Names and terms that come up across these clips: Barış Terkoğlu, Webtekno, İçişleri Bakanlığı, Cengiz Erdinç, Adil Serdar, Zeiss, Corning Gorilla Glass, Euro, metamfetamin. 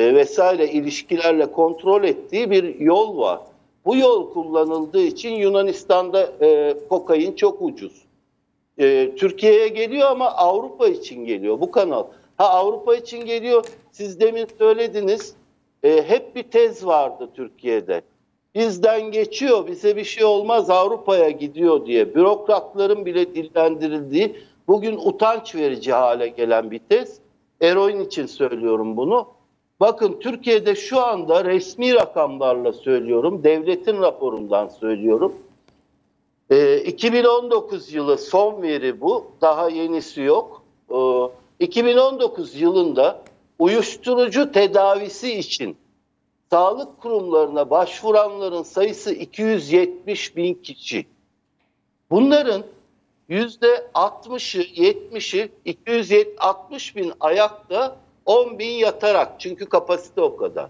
vesaire ilişkilerle kontrol ettiği bir yol var. Bu yol kullanıldığı için Yunanistan'da kokain çok ucuz. Türkiye'ye geliyor ama Avrupa için geliyor bu kanal. Ha, Avrupa için geliyor. Siz demin söylediniz. Hep bir tez vardı Türkiye'de. Bizden geçiyor, bize bir şey olmaz, Avrupa'ya gidiyor diye. Bürokratların bile dillendirildiği, bugün utanç verici hale gelen bir tez. Eroin için söylüyorum bunu. Bakın, Türkiye'de şu anda resmi rakamlarla söylüyorum, devletin raporundan söylüyorum. 2019 yılı son veri bu, daha yenisi yok. 2019 yılında uyuşturucu tedavisi için sağlık kurumlarına başvuranların sayısı 270.000 kişi. Bunların %60'ı, 70'i, 260.000 ayakta, 10.000 yatarak, çünkü kapasite o kadar.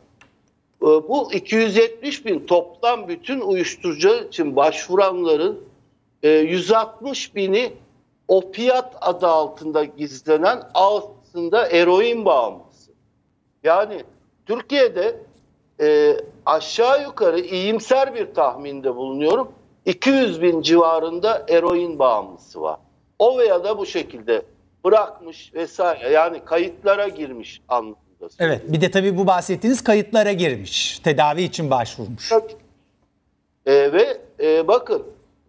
Bu 270.000 toplam bütün uyuşturucu için başvuranların 160.000'i opiat adı altında gizlenen, aslında eroin bağımlısı. Yani Türkiye'de aşağı yukarı iyimser bir tahminde bulunuyorum. 200.000 civarında eroin bağımlısı var. O veya da bu şekilde bırakmış vesaire, yani kayıtlara girmiş anlamında. Evet, bir de tabii bu bahsettiğiniz kayıtlara girmiş, tedavi için başvurmuş. Ve bakın,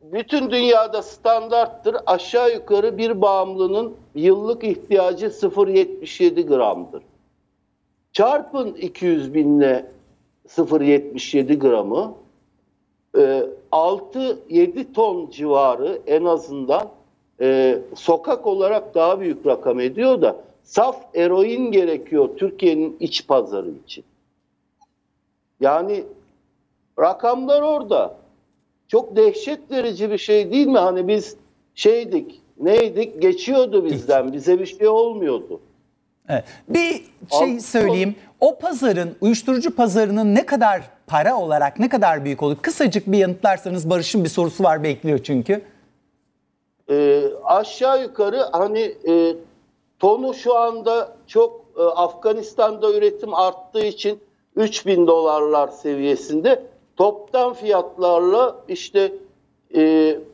bütün dünyada standarttır, aşağı yukarı bir bağımlının yıllık ihtiyacı 0.77 gramdır. Çarpın 200.000'le 0.77 gramı, 6-7 ton civarı en azından sokak olarak daha büyük rakam ediyor da saf eroin gerekiyor Türkiye'nin iç pazarı için. Yani rakamlar orada. Çok dehşet verici bir şey değil mi? Hani biz şeydik, neydik, geçiyordu bizden, bize bir şey olmuyordu. Evet. Bir şey söyleyeyim. O pazarın, uyuşturucu pazarının ne kadar para olarak ne kadar büyük olur? Kısacık bir yanıtlarsanız, Barış'ın bir sorusu var, bekliyor çünkü. Aşağı yukarı hani tonu şu anda çok Afganistan'da üretim arttığı için 3.000 dolarlar seviyesinde, toptan fiyatlarla işte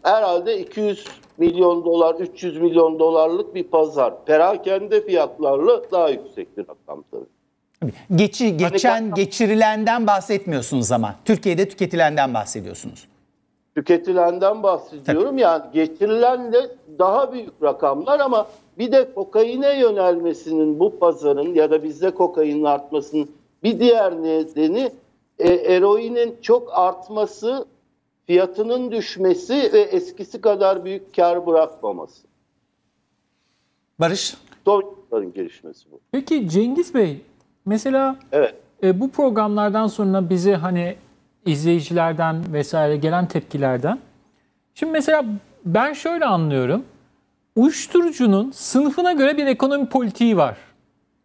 herhalde 200 milyon dolar, 300 milyon dolarlık bir pazar. Perakende fiyatlarla daha yüksektir rakam tabii. Geçirilenden bahsetmiyorsunuz ama. Türkiye'de tüketilenden bahsediyorsunuz. Tüketilenden bahsediyorum. Tabii. Yani geçirilen de daha büyük rakamlar ama bir de kokaine yönelmesinin, bu pazarın ya da bizde kokainin artmasının bir diğer nedeni eroinin çok artması, fiyatının düşmesi ve eskisi kadar büyük kar bırakmaması. Barış? Son gelişmesi bu. Peki Cengiz Bey, mesela evet, bu programlardan sonra bize hani izleyicilerden vesaire gelen tepkilerden, şimdi mesela ben şöyle anlıyorum, uyuşturucunun sınıfına göre bir ekonomi politiği var.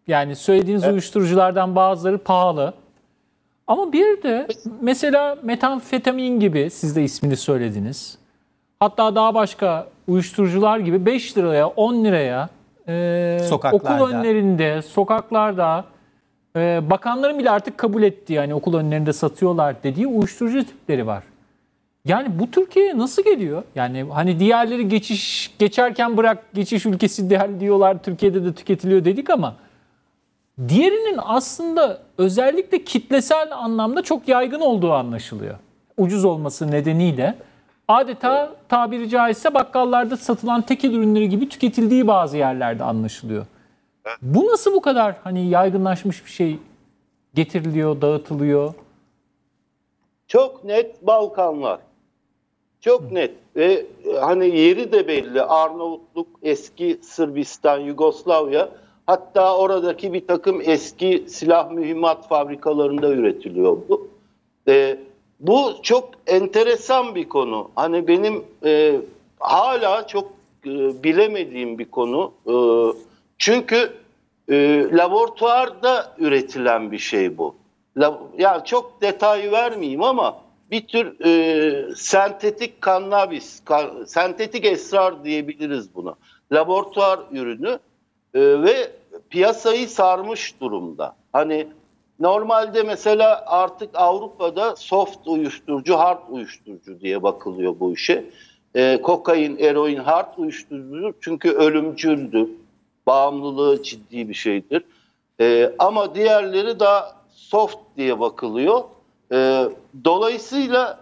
Yani söylediğiniz evet, uyuşturuculardan bazıları pahalı. Ama bir de mesela metamfetamin gibi, siz de ismini söylediniz, hatta daha başka uyuşturucular gibi 5 liraya, 10 liraya okul önlerinde, sokaklarda, bakanların bile artık kabul ettiği, yani okul önlerinde satıyorlar dediği uyuşturucu tipleri var. Yani bu Türkiye'ye nasıl geliyor? Yani hani diğerleri geçerken bırak, geçiş ülkesi diyorlar, Türkiye'de de tüketiliyor dedik ama diğerinin aslında özellikle kitlesel anlamda çok yaygın olduğu anlaşılıyor. Ucuz olması nedeniyle adeta tabiri caizse bakkallarda satılan tekel ürünleri gibi tüketildiği bazı yerlerde anlaşılıyor. Bu nasıl bu kadar hani yaygınlaşmış bir şey getiriliyor, dağıtılıyor? Çok net Balkanlar. Çok net ve hani yeri de belli. Arnavutluk, eski Sırbistan, Yugoslavya. Hatta oradaki bir takım eski silah mühimmat fabrikalarında üretiliyor bu. Bu çok enteresan bir konu. Hani benim hala çok bilemediğim bir konu. Çünkü laboratuvarda üretilen bir şey bu. Yani çok detay vermeyeyim ama bir tür sentetik kannabis, sentetik esrar diyebiliriz buna. Laboratuvar ürünü ve piyasayı sarmış durumda. Hani Normalde mesela artık Avrupa'da soft uyuşturucu, hard uyuşturucu diye bakılıyor bu işe. Kokain, eroin hard uyuşturucudur çünkü ölümcüldür. Bağımlılığı ciddi bir şeydir. Ama diğerleri daha soft diye bakılıyor. Dolayısıyla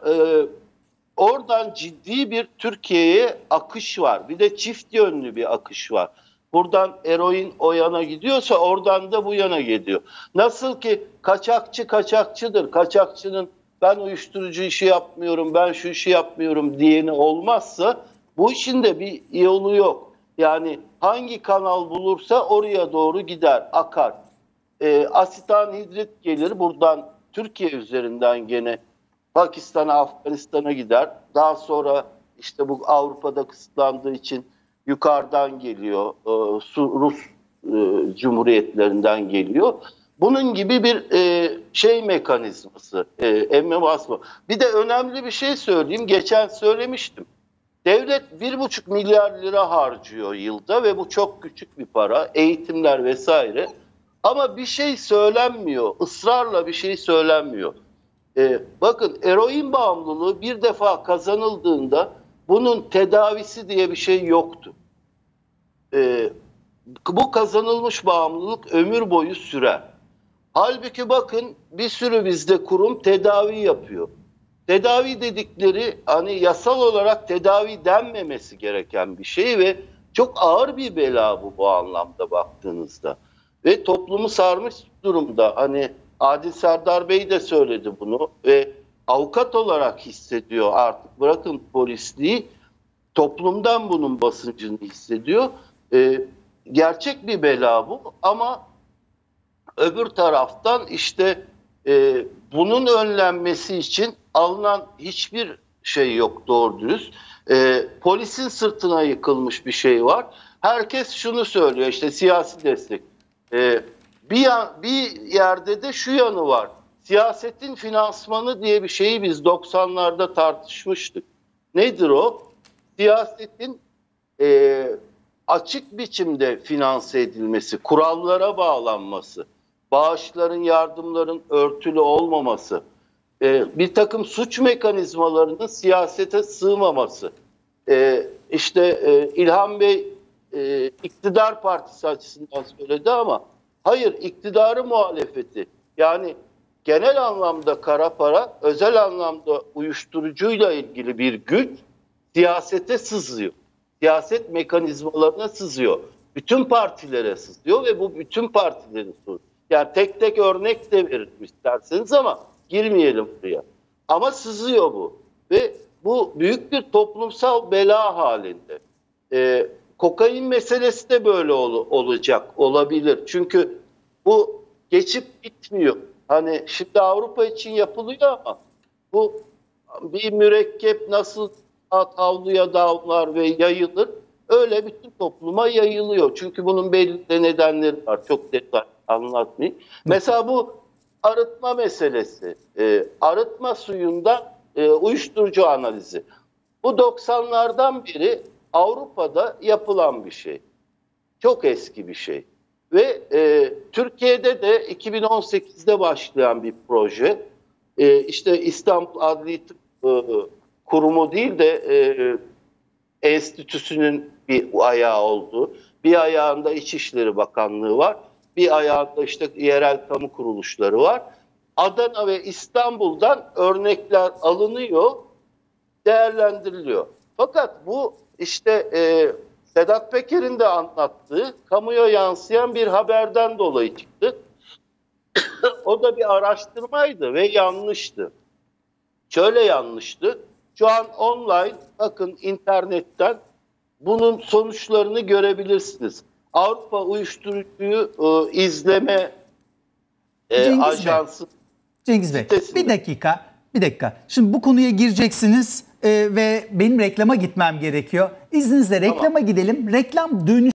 oradan ciddi bir Türkiye'ye akış var. Bir de çift yönlü bir akış var. Buradan eroin o yana gidiyorsa oradan da bu yana gidiyor. Nasıl ki kaçakçı kaçakçıdır. Kaçakçının ben uyuşturucu işi yapmıyorum, ben şu işi yapmıyorum diyeni olmazsa bu işin de bir yolu yok. Yani hangi kanal bulursa oraya doğru gider, akar. Asitanhidrit gelir buradan Türkiye üzerinden gene Pakistan'a, Afganistan'a gider. Daha sonra işte bu Avrupa'da kısıtlandığı için yukarıdan geliyor, Rus cumhuriyetlerinden geliyor. Bunun gibi bir şey mekanizması, emme basma. Bir de önemli bir şey söyleyeyim, geçen söylemiştim. Devlet 1,5 milyar lira harcıyor yılda ve bu çok küçük bir para, eğitimler vesaire. Ama bir şey söylenmiyor, ısrarla bir şey söylenmiyor. Bakın eroin bağımlılığı bir defa kazanıldığında bunun tedavisi diye bir şey yoktu. Bu kazanılmış bağımlılık ömür boyu sürer. Halbuki bakın bir sürü bizde kurum tedavi yapıyor. Tedavi dedikleri hani yasal olarak tedavi denmemesi gereken bir şey ve çok ağır bir bela bu anlamda baktığınızda. Ve toplumu sarmış durumda. Hani Adil Serdar Bey de söyledi bunu ve avukat olarak hissediyor artık. Bırakın polisliği, toplumdan bunun basıncını hissediyor. Gerçek bir bela bu ama öbür taraftan işte bunun önlenmesi için alınan hiçbir şey yok doğru dürüst. Polisin sırtına yıkılmış bir şey var. Herkes şunu söylüyor işte siyasi destek. Bir yerde de şu yanı var. Siyasetin finansmanı diye bir şeyi biz 90'larda tartışmıştık. Nedir o? Siyasetin açık biçimde finanse edilmesi, kurallara bağlanması, bağışların, yardımların örtülü olmaması, bir takım suç mekanizmalarının siyasete sığmaması. İlhan Bey iktidar partisi açısından söyledi ama hayır iktidarı muhalefeti yani genel anlamda kara para, özel anlamda uyuşturucuyla ilgili bir güç siyasete sızıyor. Siyaset mekanizmalarına sızıyor. Bütün partilere sızıyor ve bu bütün partilerin sorunu. Yani tek tek örnek de verelim isterseniz ama girmeyelim buraya. Ama sızıyor bu. Ve bu büyük bir toplumsal bela halinde. Kokain meselesi de böyle olacak, olabilir. Çünkü bu geçip gitmiyor. Hani şimdi Avrupa için yapılıyor ama bu bir mürekkep nasıl havluya dağlar ve yayılır öyle bütün topluma yayılıyor. Çünkü bunun belli de nedenleri var. Çok detaylı anlatmayayım. Mesela bu arıtma meselesi. Arıtma suyunda uyuşturucu analizi. Bu 90'lardan beri Avrupa'da yapılan bir şey. Çok eski bir şey. Ve Türkiye'de de 2018'de başlayan bir proje. İşte İstanbul Adli Tıp Kurumu değil de enstitüsünün bir ayağı olduğu. Bir ayağında İçişleri Bakanlığı var. Bir ayağında işte yerel kamu kuruluşları var. Adana ve İstanbul'dan örnekler alınıyor, değerlendiriliyor. Fakat bu işte Sedat Peker'in de anlattığı kamuya yansıyan bir haberden dolayı çıktı. O da bir araştırmaydı ve yanlıştı. Şöyle yanlıştı. Şu an online bakın internetten bunun sonuçlarını görebilirsiniz. Avrupa Uyuşturucuyu İzleme Ajansı. Cengiz Bey bir dakika. Şimdi bu konuya gireceksiniz ve benim reklama gitmem gerekiyor. İzninizle reklama gidelim. Reklam dönüşü.